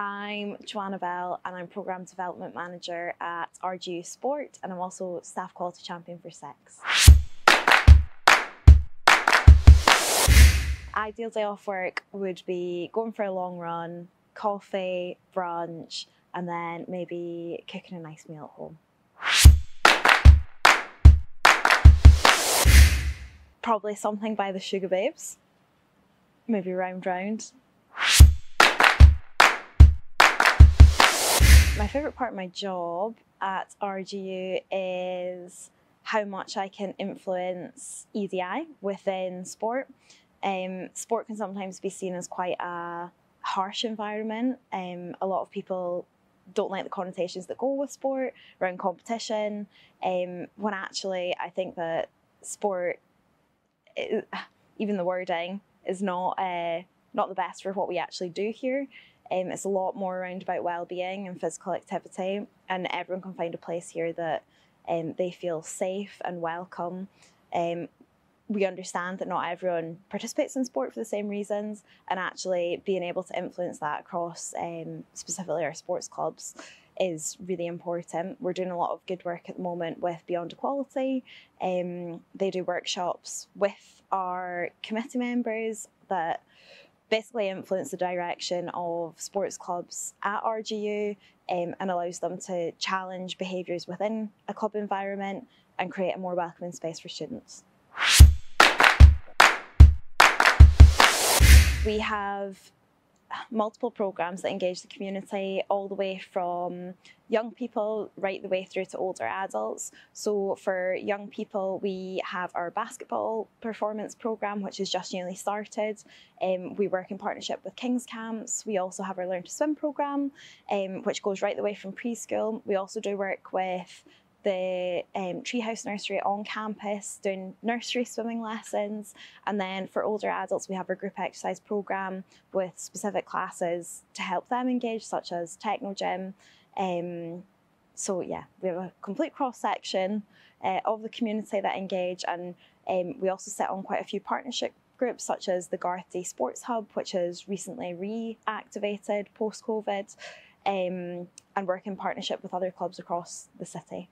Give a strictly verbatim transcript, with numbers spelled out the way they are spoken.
I'm Joanna Bell and I'm Programme Development Manager at R G U Sport, and I'm also Staff Quality Champion for Sex. Ideal day off work would be going for a long run, coffee, brunch, and then maybe cooking a nice meal at home. Probably something by the Sugar Babes, maybe Round Round. My favourite part of my job at R G U is how much I can influence E D I within sport. Um, sport can sometimes be seen as quite a harsh environment. Um, a lot of people don't like the connotations that go with sport around competition, um, when actually I think that sport, even the wording, is not uh, not the best for what we actually do here. Um, it's a lot more around about well-being and physical activity, and everyone can find a place here that um, they feel safe and welcome. Um, we understand that not everyone participates in sport for the same reasons, and actually being able to influence that across um, specifically our sports clubs is really important. We're doing a lot of good work at the moment with Beyond Equality. Um, they do workshops with our committee members that basically influence the direction of sports clubs at R G U, um, and allows them to challenge behaviours within a club environment and create a more welcoming space for students. We have multiple programmes that engage the community, all the way from young people right the way through to older adults. So for young people, we have our basketball performance programme, which is just newly started. Um, we work in partnership with King's Camps. We also have our Learn to Swim programme, um, which goes right the way from preschool. We also do work with the um, Treehouse Nursery on campus, doing nursery swimming lessons. And then for older adults, we have our group exercise programme with specific classes to help them engage, such as Techno Gym. Um, so yeah, we have a complete cross-section uh, of the community that engage, and um, we also sit on quite a few partnership groups, such as the Garth Day Sports Hub, which is recently reactivated post-COVID, um, and work in partnership with other clubs across the city.